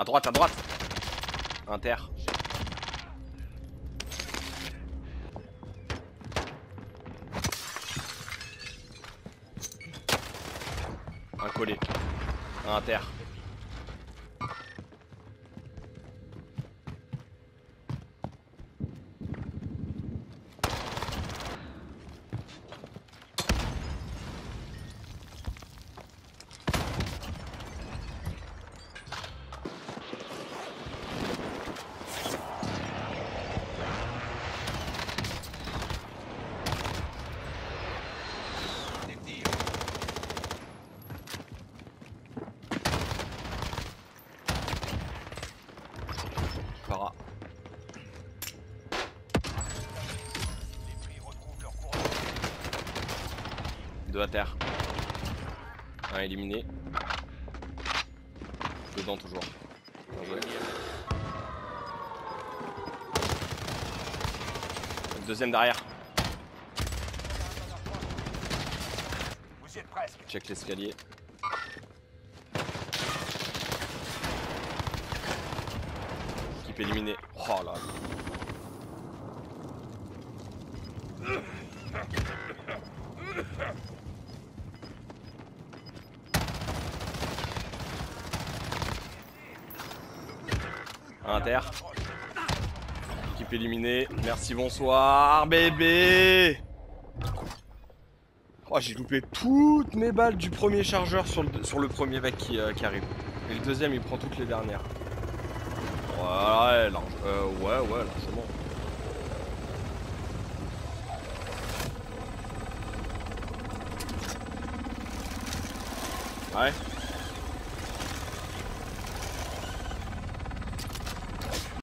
À droite, à droite. Inter. Un collé. Un inter. Deux à terre. Un éliminé. Dedans toujours. Bien joué. Deuxième derrière. Vous êtes presque. Check l'escalier. Équipe éliminée. Oh là là. Inter. Équipe éliminée. Merci, bonsoir, bébé. Oh, j'ai loupé toutes mes balles du premier chargeur sur le premier mec qui arrive. Et le deuxième, il prend toutes les dernières. Ouais, large, ouais, largement. Ouais.